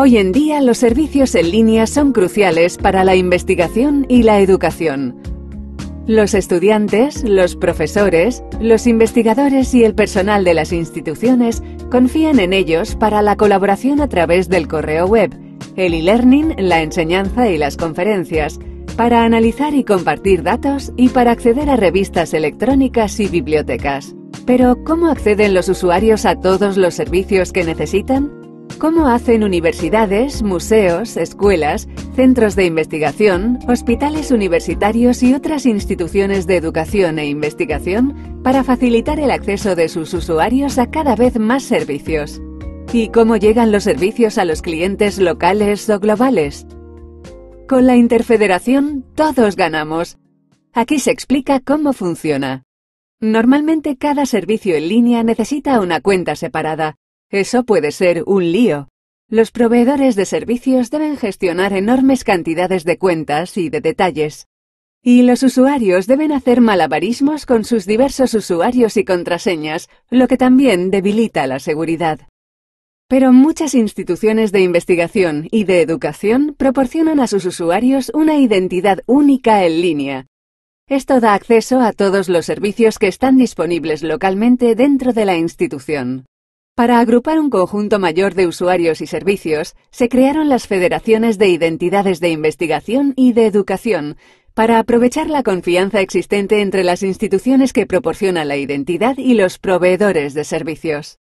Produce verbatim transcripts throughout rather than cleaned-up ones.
Hoy en día los servicios en línea son cruciales para la investigación y la educación. Los estudiantes, los profesores, los investigadores y el personal de las instituciones confían en ellos para la colaboración a través del correo web, el e-learning, la enseñanza y las conferencias, para analizar y compartir datos y para acceder a revistas electrónicas y bibliotecas. Pero, ¿cómo acceden los usuarios a todos los servicios que necesitan? ¿Cómo hacen universidades, museos, escuelas, centros de investigación, hospitales universitarios y otras instituciones de educación e investigación para facilitar el acceso de sus usuarios a cada vez más servicios? ¿Y cómo llegan los servicios a los clientes locales o globales? Con la interfederación todos ganamos. Aquí se explica cómo funciona. Normalmente cada servicio en línea necesita una cuenta separada. Eso puede ser un lío. Los proveedores de servicios deben gestionar enormes cantidades de cuentas y de detalles. Y los usuarios deben hacer malabarismos con sus diversos usuarios y contraseñas, lo que también debilita la seguridad. Pero muchas instituciones de investigación y de educación proporcionan a sus usuarios una identidad única en línea. Esto da acceso a todos los servicios que están disponibles localmente dentro de la institución. Para agrupar un conjunto mayor de usuarios y servicios, se crearon las Federaciones de Identidades de Investigación y de Educación, para aprovechar la confianza existente entre las instituciones que proporcionan la identidad y los proveedores de servicios.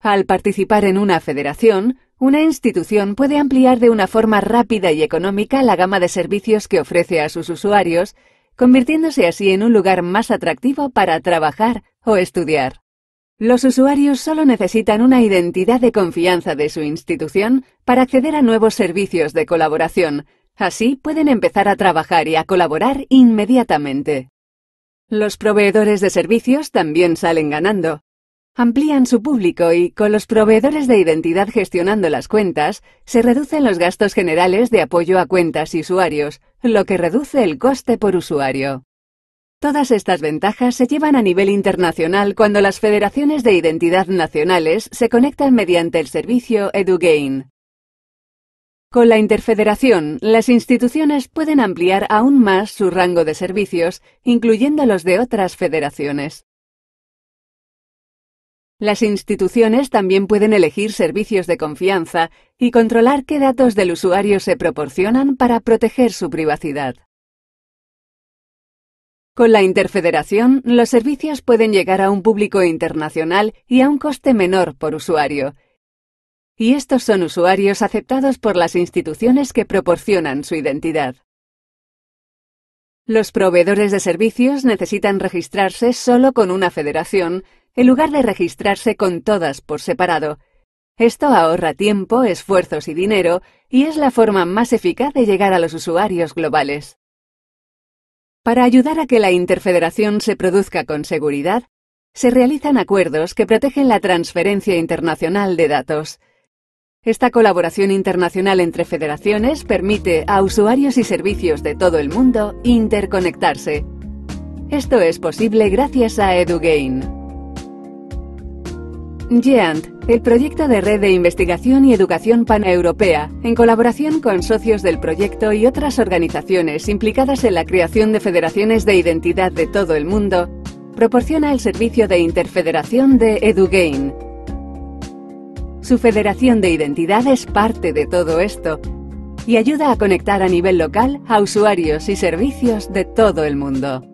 Al participar en una federación, una institución puede ampliar de una forma rápida y económica la gama de servicios que ofrece a sus usuarios, convirtiéndose así en un lugar más atractivo para trabajar o estudiar. Los usuarios solo necesitan una identidad de confianza de su institución para acceder a nuevos servicios de colaboración. Así pueden empezar a trabajar y a colaborar inmediatamente. Los proveedores de servicios también salen ganando. Amplían su público y, con los proveedores de identidad gestionando las cuentas, se reducen los gastos generales de apoyo a cuentas y usuarios, lo que reduce el coste por usuario. Todas estas ventajas se llevan a nivel internacional cuando las federaciones de identidad nacionales se conectan mediante el servicio EduGéant. Con la interfederación, las instituciones pueden ampliar aún más su rango de servicios, incluyendo los de otras federaciones. Las instituciones también pueden elegir servicios de confianza y controlar qué datos del usuario se proporcionan para proteger su privacidad. Con la interfederación, los servicios pueden llegar a un público internacional y a un coste menor por usuario. Y estos son usuarios aceptados por las instituciones que proporcionan su identidad. Los proveedores de servicios necesitan registrarse solo con una federación, en lugar de registrarse con todas por separado. Esto ahorra tiempo, esfuerzos y dinero, y es la forma más eficaz de llegar a los usuarios globales. Para ayudar a que la interfederación se produzca con seguridad, se realizan acuerdos que protegen la transferencia internacional de datos. Esta colaboración internacional entre federaciones permite a usuarios y servicios de todo el mundo interconectarse. Esto es posible gracias a EduGéant. GÉANT, el proyecto de red de investigación y educación paneuropea, en colaboración con socios del proyecto y otras organizaciones implicadas en la creación de federaciones de identidad de todo el mundo, proporciona el servicio de interfederación de EduGéant. Su federación de identidad es parte de todo esto y ayuda a conectar a nivel local a usuarios y servicios de todo el mundo.